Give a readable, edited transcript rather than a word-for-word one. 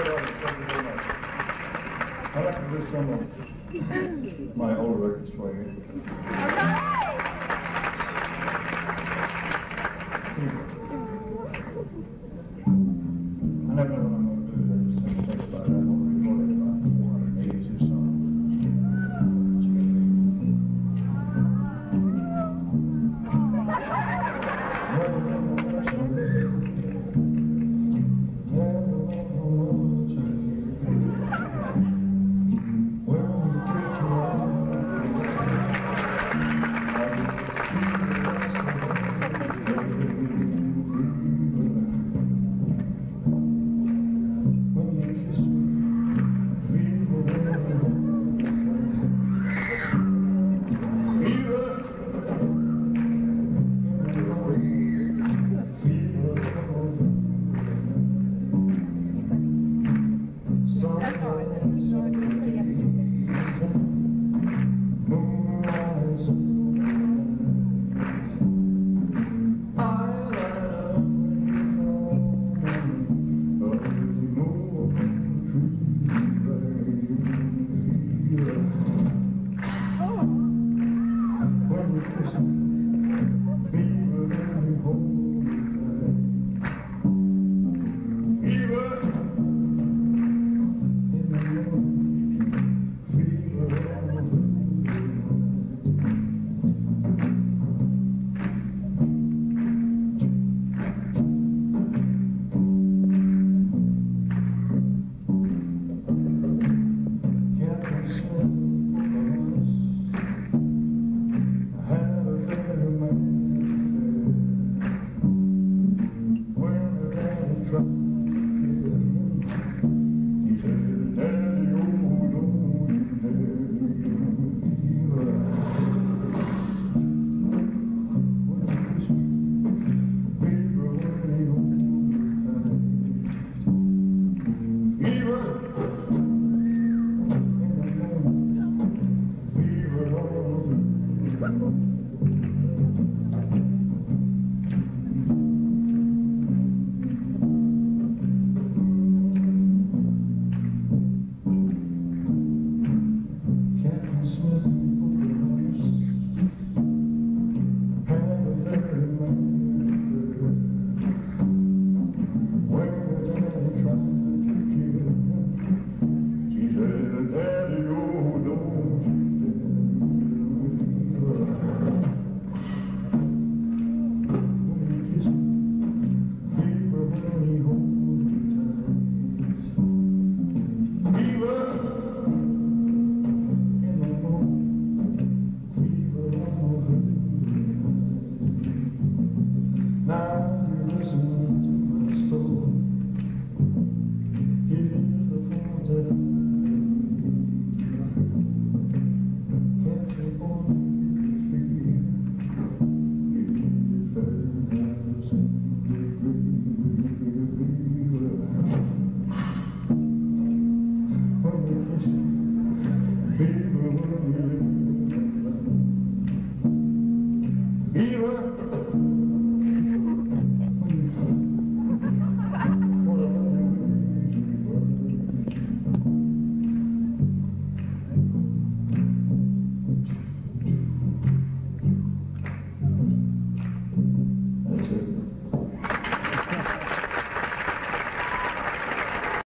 I like to do some of my old records for you. All right.